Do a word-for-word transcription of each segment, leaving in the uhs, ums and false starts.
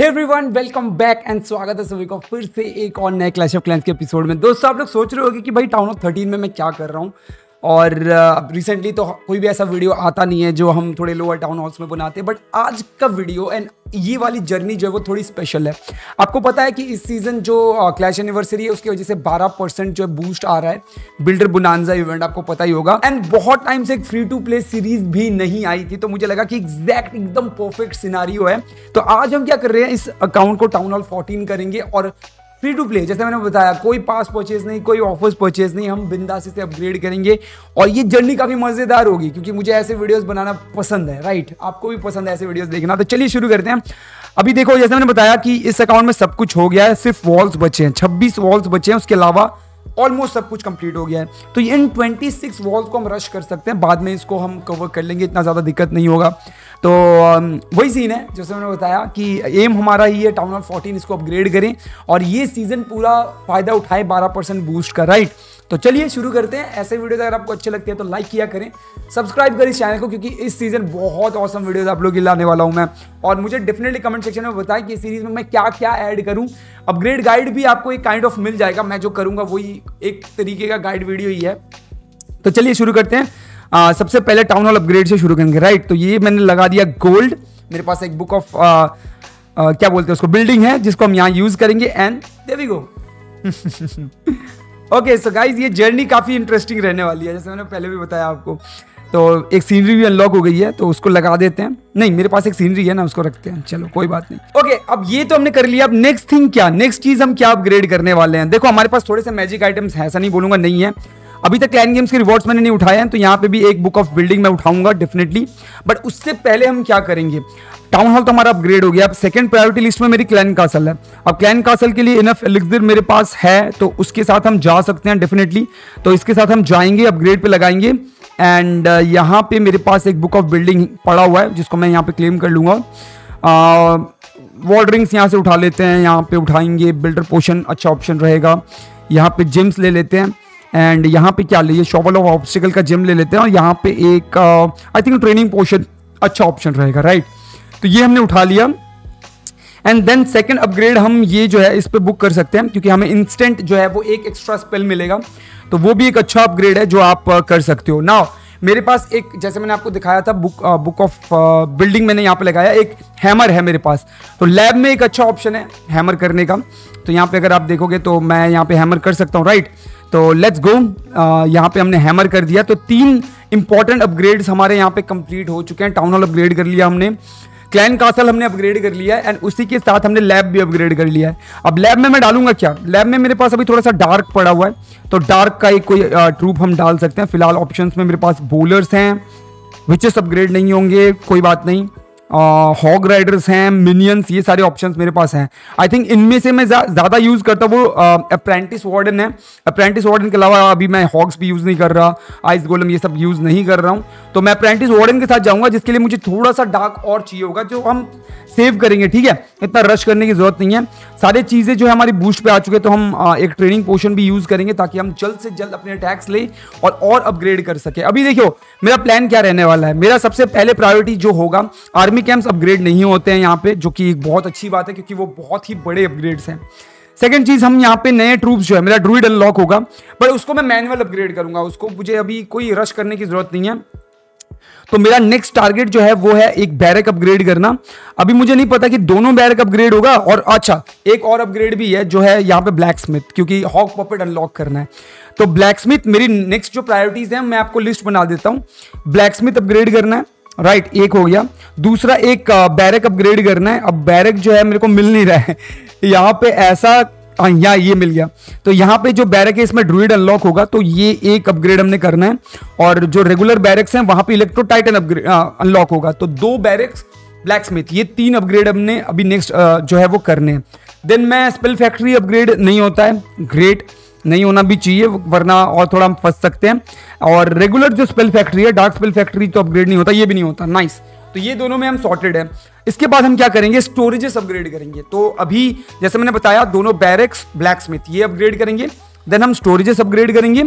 Hey everyone, welcome back and स्वागत है सभी को फिर से एक और नए क्लैश ऑफ क्लैंस के एपिसोड में। दोस्तों, आप लोग सोच रहे होंगे कि भाई टाउन ऑफ थर्टीन में मैं क्या कर रहा हूँ, और रिसेंटली तो कोई भी ऐसा वीडियो आता नहीं है जो हम थोड़े लोअर टाउन हॉल्स में बनाते हैं। बट आज का वीडियो एंड ये वाली जर्नी जो है वो थोड़ी स्पेशल है। आपको पता है कि इस सीज़न जो क्लैश एनिवर्सरी है उसकी वजह से बारह परसेंट जो है बूस्ट आ रहा है बिल्डर बुनांजा इवेंट, आपको पता ही होगा। एंड बहुत टाइम से एक फ्री टू प्ले सीरीज भी नहीं आई थी, तो मुझे लगा कि एग्जैक्ट एकदम परफेक्ट सिनारियो है। तो आज हम क्या कर रहे हैं, इस अकाउंट को टाउन हॉल फोर्टीन करेंगे और फ्री टू प्ले, जैसे मैंने बताया, कोई पास परचेज नहीं, कोई ऑफर्स परचेज नहीं, हम बिंदास इसे अपग्रेड करेंगे। और ये जर्नी काफ़ी मज़ेदार होगी क्योंकि मुझे ऐसे वीडियोस बनाना पसंद है, राइट? आपको भी पसंद है ऐसे वीडियोस देखना। तो चलिए शुरू करते हैं। अभी देखो, जैसे मैंने बताया कि इस अकाउंट में सब कुछ हो गया है, सिर्फ वॉल्स बचे हैं, छब्बीस वॉल्स बचे हैं, उसके अलावा ऑलमोस्ट सब कुछ कंप्लीट हो गया है। तो ये इन छब्बीस वॉल्स को हम रश कर सकते हैं, बाद में इसको हम कवर कर लेंगे, इतना ज़्यादा दिक्कत नहीं होगा। तो वही सीन है जैसे मैंने बताया कि एम हमारा ही है टाउन हॉल फोर्टीन, इसको अपग्रेड करें और ये सीज़न पूरा फ़ायदा उठाए बारह परसेंट बूस्ट का, राइट? तो चलिए शुरू करते हैं। ऐसे वीडियोज अगर आपको अच्छे लगते हैं तो लाइक किया करें, सब्सक्राइब करें इस चैनल को, क्योंकि इस सीज़न बहुत औसम वीडियोज आप लोग के लिए लाने वाला हूं मैं। और मुझे डेफिनेटली कमेंट सेक्शन में बताएं कि इस सीरीज़ में मैं क्या क्या ऐड करूं। अपग्रेड गाइड भी आपको एक काइंड ऑफ मिल जाएगा, मैं जो करूँगा वही एक तरीके का गाइड वीडियो ही है। तो चलिए शुरू करते हैं। आ, सबसे पहले टाउन हॉल अपग्रेड से शुरू करेंगे, राइट? तो ये मैंने लगा दिया गोल्ड, मेरे पास एक बुक ऑफ क्या बोलते हैं उसको, बिल्डिंग है, जिसको हम यहाँ यूज़ करेंगे। And there we go. Okay so guys, ये जर्नी काफ़ी इंटरेस्टिंग रहने वाली है, जैसे मैंने पहले भी बताया आपको। तो एक सीनरी भी अनलॉक हो गई है, तो उसको लगा देते हैं। नहीं, मेरे पास एक सीनरी है ना, उसको रखते हैं, चलो कोई बात नहीं। ओके okay, अब ये तो हमने कर लिया। अब नेक्स्ट थिंग क्या, नेक्स्ट चीज़ हम क्या अपग्रेड करने वाले हैं? देखो, हमारे पास थोड़े से मैजिक आइटम्स हैं, ऐसा नहीं बोलूँगा नहीं है। अभी तक क्लैन गेम्स के रिवॉर्ड्स मैंने नहीं उठाए हैं, तो यहाँ पे भी एक बुक ऑफ बिल्डिंग मैं उठाऊंगा डेफिनेटली। बट उससे पहले हम क्या करेंगे, टाउन हॉल तो हमारा अपग्रेड हो गया। अब सेकंड प्रायोरिटी लिस्ट में मेरी क्लैन कासल है। अब क्लैन कासल के लिए इनफ एलिक्सिर मेरे पास है, तो उसके साथ हम जा सकते हैं डेफिनेटली। तो इसके साथ हम जाएंगे, अपग्रेड पर लगाएंगे। एंड यहाँ पे मेरे पास एक बुक ऑफ बिल्डिंग पड़ा हुआ है, जिसको मैं यहाँ पे क्लेम कर लूँगा। वॉल ड्रिंक्स यहाँ से उठा लेते हैं, यहाँ पे उठाएंगे। बिल्डर पोशन अच्छा ऑप्शन रहेगा। यहाँ पे जिम्स ले लेते हैं। एंड यहाँ पे क्या लिए, शॉवल ऑफ ऑब्स्टिकल का जिम ले लेते हैं। और यहाँ पे एक आई थिंक ट्रेनिंग पोशन अच्छा ऑप्शन रहेगा, राइट? तो ये हमने उठा लिया। एंड देन सेकंड अपग्रेड हम ये जो है इस पे बुक कर सकते हैं, क्योंकि हमें इंस्टेंट जो है वो एक एक्स्ट्रा स्पेल मिलेगा, तो वो भी एक अच्छा अपग्रेड है जो आप uh, कर सकते हो ना। मेरे पास एक, जैसे मैंने आपको दिखाया था, बुक बुक ऑफ बिल्डिंग मैंने यहाँ पे लगाया। एक हैमर है मेरे पास, तो लैब में एक अच्छा ऑप्शन है हैमर करने का। तो यहाँ पे अगर आप देखोगे तो मैं यहाँ पे हैमर कर सकता हूँ, राइट? तो लेट्स गो, यहाँ पे हमने हैमर कर दिया। तो तीन इंपॉर्टेंट अपग्रेड्स हमारे यहाँ पे कंप्लीट हो चुके हैं। टाउन हॉल अपग्रेड कर लिया हमने, क्लैन कासल हमने अपग्रेड कर लिया है, एंड उसी के साथ हमने लैब भी अपग्रेड कर लिया है। अब लैब में मैं डालूंगा क्या, लैब में मेरे पास अभी थोड़ा सा डार्क पड़ा हुआ है, तो डार्क का एक कोई ट्रूप हम डाल सकते हैं। फिलहाल ऑप्शंस में मेरे पास बोलर्स हैं, विचेस अपग्रेड नहीं होंगे, कोई बात नहीं। हॉग राइडर्स हैं, मिनियंस, ये सारे ऑप्शंस मेरे पास हैं। आई थिंक इनमें से मैं ज़्यादा यूज़ करता हूँ वो अप्रेंटिस वार्डन है। अप्रेंटिस वार्डन के अलावा अभी मैं हॉग्स भी यूज़ नहीं कर रहा, आइस गोलम ये सब यूज़ नहीं कर रहा हूँ। तो मैं अप्रेंटिस वार्डन के साथ जाऊँगा, जिसके लिए मुझे थोड़ा सा डार्क और चाहिए होगा, जो हम सेव करेंगे, ठीक है? इतना रश करने की ज़रूरत नहीं है। सारी चीज़ें जो है हमारी बूस्ट पर आ चुके हैं, तो हम uh, एक ट्रेनिंग पोशन भी यूज़ करेंगे, ताकि हम जल्द से जल्द अपने अटैक्स लें और, और अपग्रेड कर सकें। अभी देखो मेरा प्लान क्या रहने वाला है। मेरा सबसे पहले प्रायोरिटी जो होगा, आर्मी कैंप्स अपग्रेड नहीं होते हैं यहाँ पे, जो कि एक बहुत अच्छी बात है, क्योंकि वो बहुत ही बड़े अपग्रेड्स हैं। सेकंड चीज़, हम यहाँ पे नए ट्रूप्स जो है, मेरा ड्रूइड अनलॉक होगा, बट उसको मैं मैनुअल अपग्रेड करूंगा, उसको मुझे अभी कोई रश करने की जरूरत नहीं है। तो मेरा नेक्स्ट टारगेट जो है वो है एक बैरक अपग्रेड करना। अभी मुझे नहीं पता कि दोनों बैरक अपग्रेड होगा। और अच्छा, एक और अपग्रेड भी है जो है यहाँ पे ब्लैक स्मिथ, क्योंकि हॉक पपेट अनलॉक करना है। तो ब्लैक स्मिथ मेरी नेक्स्ट जो प्रायोरिटीज है, मैं आपको लिस्ट बना देता हूँ। ब्लैक स्मिथ अपग्रेड करना है, राइट right, एक हो गया। दूसरा एक बैरक अपग्रेड करना है। अब बैरक जो है मेरे को मिल नहीं रहा है यहाँ पे, ऐसा यहाँ ये मिल गया। तो यहाँ पे जो बैरक है इसमें ड्रूइड अनलॉक होगा, तो ये एक अपग्रेड हमने करना है। और जो रेगुलर बैरक्स हैं वहाँ पे इलेक्ट्रो टाइटन अपग्रेड अनलॉक होगा, तो दो बैरक्स, ब्लैक स्मिथ, ये तीन अपग्रेड हमने अभी नेक्स्ट जो है वो करने हैं। देन मैं स्पेल फैक्ट्री अपग्रेड नहीं होता है, ग्रेट, नहीं होना भी चाहिए, वरना और थोड़ा हम फंस सकते हैं। और रेगुलर जो स्पेल फैक्ट्री है, डार्क स्पेल फैक्ट्री तो अपग्रेड नहीं होता, ये भी नहीं होता, नाइस। तो ये दोनों में हम सॉर्टेड हैं। इसके बाद हम क्या करेंगे, स्टोरेजेस अपग्रेड करेंगे। तो अभी जैसे मैंने बताया, दोनों बैरक्स, ब्लैक स्मिथ, ये अपग्रेड करेंगे। देन हम स्टोरेजेस अपग्रेड करेंगे।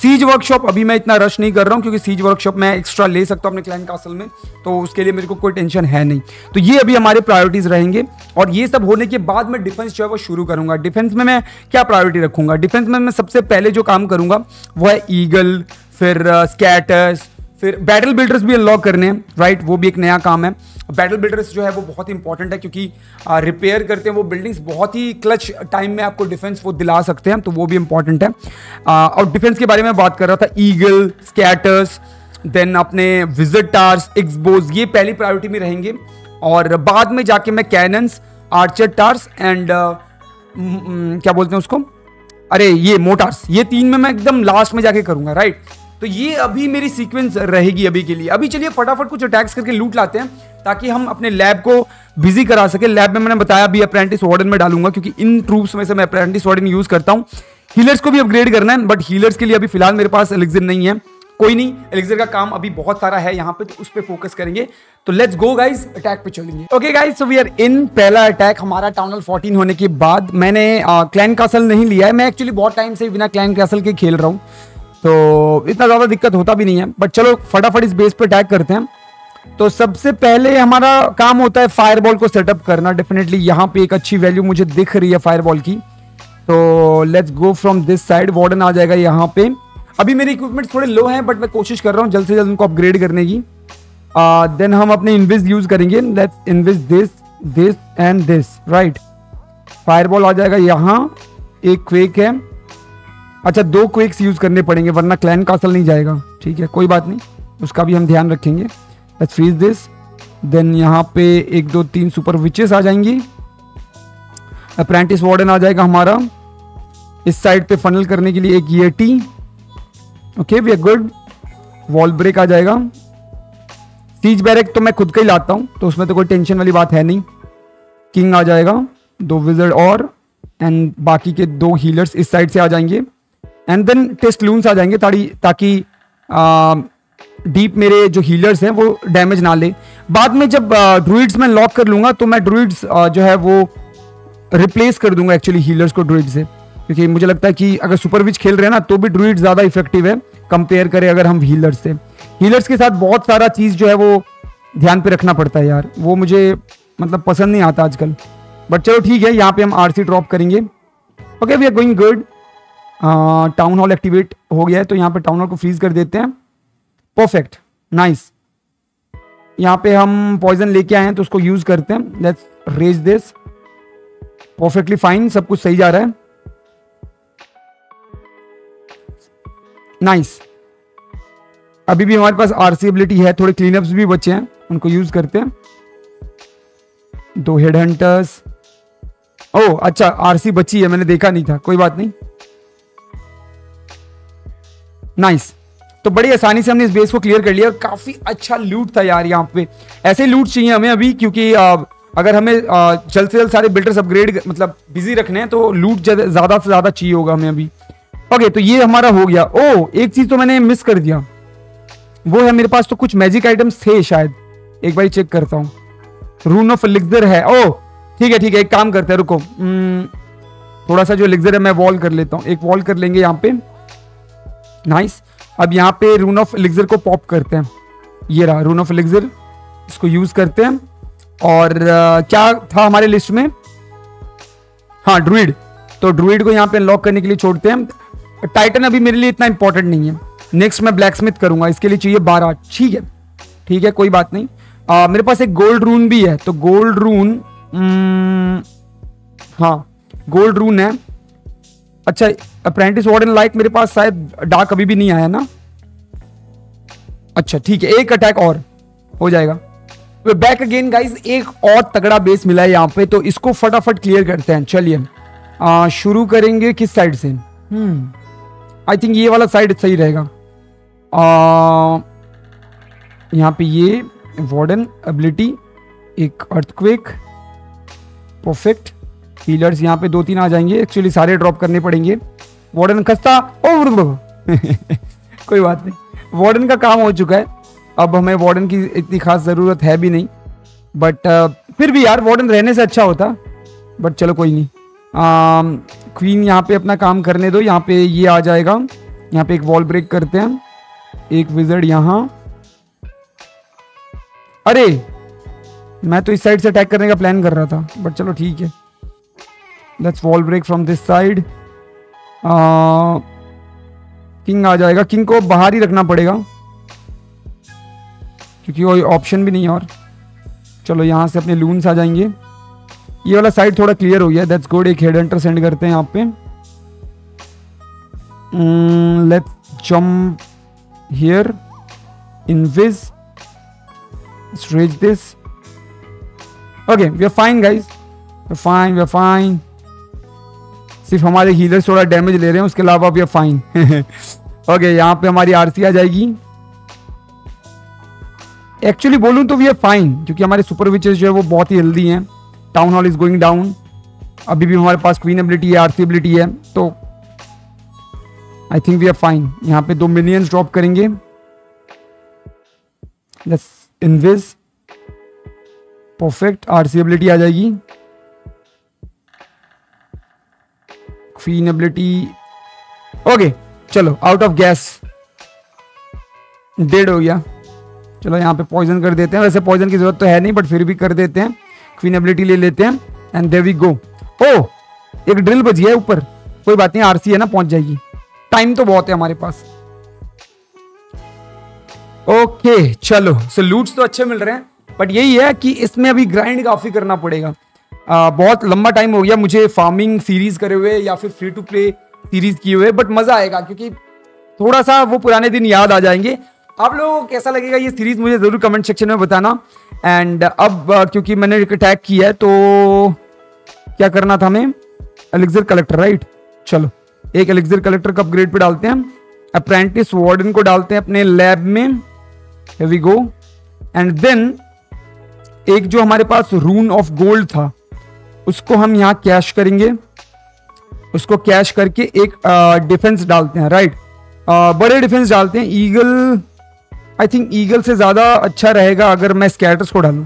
सीज वर्कशॉप अभी मैं इतना रश नहीं कर रहा हूँ क्योंकि सीज वर्कशॉप मैं एक्स्ट्रा ले सकता हूँ अपने क्लैन कासल में, तो उसके लिए मेरे को कोई टेंशन है नहीं। तो ये अभी हमारे प्रायोरिटीज़ रहेंगे और ये सब होने के बाद मैं डिफेंस जो है वो शुरू करूँगा। डिफेंस में मैं क्या प्रायोरिटी रखूँगा, डिफेंस में मैं सबसे पहले जो काम करूँगा वो है ईगल, फिर स्कैटर्स, फिर बैटल बिल्डर्स भी अनलॉक करने हैं राइट, वो भी एक नया काम है। बैटल बिल्डर्स जो है वो बहुत इंपॉर्टेंट है क्योंकि रिपेयर करते हैं वो बिल्डिंग्स, बहुत ही क्लच टाइम में आपको डिफेंस वो दिला सकते हैं, तो वो भी इंपॉर्टेंट है। आ, और डिफेंस के बारे में बात कर रहा था, ईगल, स्कैटर्स, देन अपने विजिटार्स, एक्सबोज, ये पहली प्रायोरिटी में रहेंगे और बाद में जाके मैं कैनन्स, आर्चर टार्स एंड क्या बोलते हैं उसको, अरे ये मोटार्स, ये तीन में मैं एकदम लास्ट में जाके करूँगा राइट। तो ये अभी मेरी सीक्वेंस रहेगी अभी के लिए। अभी चलिए फटाफट कुछ अटैक्स करके लूट लाते हैं ताकि हम अपने लैब को बिजी करा सके। लैब में मैंने बताया अभी अप्रेंटिस वार्डन में डालूंगा क्योंकि इन ट्रूप्स में से मैं अप्रेंटिस वार्डन यूज करता हूँ। हीलर्स को भी अपग्रेड करना है बट हीलर्स के लिए अभी फिलहाल मेरे पास एलिक्सर नहीं है। कोई नहीं, एलिक्सर का काम अभी बहुत सारा है यहाँ पे, तो उस पर फोकस करेंगे। तो लेट्स गो गाइज, अटैक पे चलेंगे। Okay guys, so we are in. पहला अटैक हमारा टाउन हॉल फोर्टीन होने के बाद। मैंने क्लैन कासल नहीं लिया है, मैं एक्चुअली बहुत टाइम से बिना क्लैन कासल के खेल रहा हूँ तो इतना ज़्यादा दिक्कत होता भी नहीं है, बट चलो फटाफट इस बेस पर अटैक करते हैं। तो सबसे पहले हमारा काम होता है फायरबॉल को सेटअप करना। डेफिनेटली यहाँ पे एक अच्छी वैल्यू मुझे दिख रही है फायरबॉल की, तो let's go from this side. Warden आ जाएगा यहाँ पे। अभी मेरे इक्विपमेंट थोड़े लो हैं बट मैं कोशिश कर रहा हूँ जल्द से जल्द उनको अपग्रेड करने की। देन uh, हम अपने इन्विज यूज़ करेंगे। Let's invis this, this and this right. Fireball आ जाएगा यहाँ, एक क्वेक है। अच्छा, दो क्विक्स यूज़ करने पड़ेंगे वरना क्लैन कासल नहीं जाएगा। ठीक है, कोई बात नहीं, उसका भी हम ध्यान रखेंगे। Let's freeze this. देन यहाँ पे एक दो तीन सुपर विचेस आ जाएंगी। अप्रेंटिस वार्डन आ जाएगा हमारा। इस साइड पे फनल करने के लिए एक yeti. Okay, we are good. Wall break आ जाएगा। सीज बैरक तो मैं खुद का ही लाता हूँ तो उसमें तो कोई टेंशन वाली बात है नहीं। किंग आ जाएगा, दो विजर्ड और, एंड बाकी के दो हीलर्स इस साइड से आ जाएंगे। एंड देन टेस्ट लूम्स आ जाएंगे ताकि डीप मेरे जो हीलर्स हैं वो डैमेज ना ले। बाद में जब ड्रूइड्स में लॉक कर लूँगा तो मैं ड्रूइड्स जो है वो रिप्लेस कर दूंगा एक्चुअली हीलर्स को ड्रूइड से, क्योंकि मुझे लगता है कि अगर सुपरविच खेल रहे हैं ना तो भी ड्रूइड ज़्यादा इफेक्टिव है कंपेयर करें अगर हम हीलर्स से। हीलर्स के साथ बहुत सारा चीज़ जो है वो ध्यान पर रखना पड़ता है यार, वो मुझे मतलब पसंद नहीं आता आजकल, बट चलो ठीक है। यहाँ पर हम आर सी ड्रॉप करेंगे। Okay, we are going good. Town hall activate हो गया है तो यहाँ पे टाउन हॉल को फ्रीज कर देते हैं। Perfect, nice. यहाँ पे हम पॉइजन लेके आए हैं तो उसको यूज करते हैं। Let's rage this. Perfectly fine, सब कुछ सही जा रहा है। नाइस, अभी भी हमारे पास आरसी एबिलिटी है, थोड़े क्लीनअप्स भी बचे हैं, उनको यूज करते हैं। दो हेड हंटर्स। ओह अच्छा, आरसी बची है, मैंने देखा नहीं था, कोई बात नहीं। Nice nice. तो बड़ी आसानी से हमने इस बेस को क्लियर कर लिया। काफ़ी अच्छा लूट था यार, यहाँ पे ऐसे लूट चाहिए हमें अभी, क्योंकि अगर हमें जल्द से जल्द सारे बिल्डर्स अपग्रेड मतलब बिजी रखने हैं तो लूट ज़्यादा से ज़्यादा चाहिए होगा हमें अभी। ओके, तो ये हमारा हो गया। ओ, एक चीज़ तो मैंने मिस कर दिया, वो है मेरे पास तो कुछ मैजिक आइटम्स थे शायद, एक बार चेक करता हूँ। रून ऑफ एलिक्सर है। ओ ठीक है ठीक है, एक काम करते हैं, रुको थोड़ा सा जो एलिक्सर है मैं वॉल कर लेता हूँ। एक वॉल कर लेंगे यहाँ पे। Nice nice. अब यहाँ पे रून ऑफ एलिक्सर को पॉप करते हैं। ये रहा रून ऑफ एलिक्सर, इसको यूज करते हैं। और आ, क्या था हमारे लिस्ट में, हाँ ड्रूइड, तो ड्रूइड को यहाँ पे अनलॉक करने के लिए छोड़ते हैं। टाइटन अभी मेरे लिए इतना इंपॉर्टेंट नहीं है। नेक्स्ट मैं ब्लैक स्मिथ करूँगा, इसके लिए चाहिए बारह। ठीक है ठीक है, कोई बात नहीं। आ, मेरे पास एक गोल्ड रून भी है, तो गोल्ड रून हाँ गोल्ड रून है। अच्छा, अप्रेंटिस वार्डन लाइट मेरे पास शायद डार्क अभी भी नहीं आया ना। अच्छा ठीक है, एक अटैक और हो जाएगा। वे बैक अगेन गाइज, एक और तगड़ा बेस मिला है यहाँ पे, तो इसको फटाफट क्लियर करते हैं। चलिए शुरू करेंगे किस साइड से। आई थिंक ये वाला साइड सही रहेगा। यहाँ पे ये वार्डन एबिलिटी, एक अर्थक्वेक, परफेक्ट। हीलर्स यहाँ पे दो तीन आ जाएंगे, एक्चुअली सारे ड्रॉप करने पड़ेंगे। वार्डन खस्ता, और कोई बात नहीं, वार्डन का काम हो चुका है, अब हमें वार्डन की इतनी खास ज़रूरत है भी नहीं, बट फिर भी यार वार्डन रहने से अच्छा होता, बट चलो कोई नहीं। क्वीन यहाँ पे अपना काम करने दो। यहाँ पे ये आ जाएगा, यहाँ पे एक वॉल ब्रेक करते हैं, एक विजर्ड यहाँ। अरे मैं तो इस साइड से अटैक करने का प्लान कर रहा था, बट चलो ठीक है। Let's wall break from this side. King आ जाएगा, किंग को बाहर ही रखना पड़ेगा क्योंकि कोई ऑप्शन भी नहीं है। और चलो यहाँ से अपने लून्स आ जाएंगे। ये वाला साइड थोड़ा क्लियर हो गया, दैट्स गुड। एक हेड हंटर सेंड करते हैं यहाँ पे। Let's jump here, invis, stretch this. Okay, we are fine guys, we are fine, we are fine. सिर्फ हमारे हीलर्स थोड़ा डैमेज ले रहे हैं, उसके अलावा वी आर फाइन। ओके, यहाँ पे हमारी आरसी आ जाएगी। एक्चुअली बोलूँ तो वी आर फाइन क्योंकि हमारे सुपर विचेस जो है वो बहुत ही हेल्दी हैं। Town hall is going down. अभी भी हमारे पास क्वीन एबिलिटी है, आरसी एबिलिटी है, तो I think we are fine. यहाँ पे दो मिलियंस ड्रॉप करेंगे। Let's invest, perfect. RC ability आ जाएगी, क्वीन एबिलिटी। ओके चलो, आउट ऑफ गैस, डेड हो गया। चलो यहाँ पे पॉइजन कर देते हैं। वैसे पॉइजन की जरूरत तो है नहीं, बट फिर भी कर देते हैं। क्वीन एबिलिटी ले लेते हैं and there we go. Oh, एक ड्रिल बजी है ऊपर, कोई बात नहीं, आरसी है ना, पहुंच जाएगी। टाइम तो बहुत है हमारे पास। ओके चलो, सो लूट्स तो अच्छे मिल रहे हैं, बट यही है कि इसमें अभी ग्राइंड काफी करना पड़ेगा। आ, बहुत लंबा टाइम हो गया मुझे फार्मिंग सीरीज करे हुए या फिर फ्री टू प्ले सीरीज किए हुए, बट मजा आएगा क्योंकि थोड़ा सा वो पुराने दिन याद आ जाएंगे। आप लोगों को कैसा लगेगा ये सीरीज, मुझे ज़रूर कमेंट सेक्शन में बताना। एंड अब क्योंकि मैंने अटैक किया है, तो क्या करना था हमें, एलिक्सर कलेक्टर, राइट। चलो एक एलिक्सर कलेक्टर का अपग्रेड पे डालते हैं, अप्रेंटिस वार्डन को डालते हैं अपने लैब में। Here we go. And then एक जो हमारे पास रून ऑफ गोल्ड था, उसको हम यहाँ कैश करेंगे। उसको कैश करके एक डिफेंस डालते हैं, राइट। आ, बड़े डिफेंस डालते हैं। ईगल, आई थिंक ईगल से ज़्यादा अच्छा रहेगा अगर मैं स्कैटर्स को डालूं।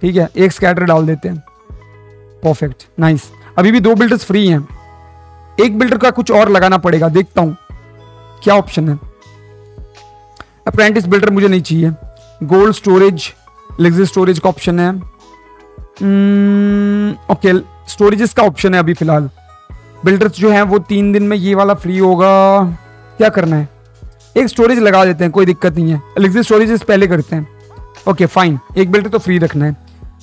ठीक है, एक स्कैटर डाल देते हैं, परफेक्ट, नाइस। अभी भी दो बिल्डर्स फ्री हैं, एक बिल्डर का कुछ और लगाना पड़ेगा, देखता हूँ क्या ऑप्शन है। अप्रेंटिस बिल्डर मुझे नहीं चाहिए। गोल्ड स्टोरेज, लेग्जिस स्टोरेज का ऑप्शन है। ओके, स्टोरेजेस का ऑप्शन है अभी फ़िलहाल। बिल्डर्स जो हैं वो तीन दिन में ये वाला फ्री होगा। क्या करना है, एक स्टोरेज लगा देते हैं, कोई दिक्कत नहीं है। एलिक्सिस स्टोरेज पहले करते हैं। ओके फाइन, एक बिल्डर तो फ्री रखना है।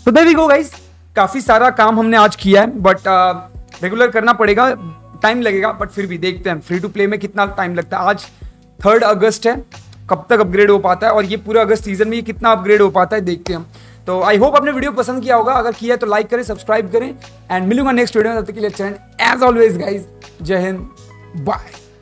तो देयर वी गो गाइस, काफ़ी सारा काम हमने आज किया है, बट रेगुलर uh, करना पड़ेगा, टाइम लगेगा, बट फिर भी देखते हैं फ्री टू प्ले में कितना टाइम लगता है। आज थर्ड अगस्त है, कब तक अपग्रेड हो पाता है और ये पूरा अगस्त सीजन में ये कितना अपग्रेड हो पाता है, देखते हैं हम। तो आई होप आपने वीडियो पसंद किया होगा, अगर किया है तो लाइक करें, सब्सक्राइब करें एंड मिलूंगा नेक्स्ट वीडियो में। तब तक के लिए एज ऑलवेज गाइज, जय हिंद, बाय।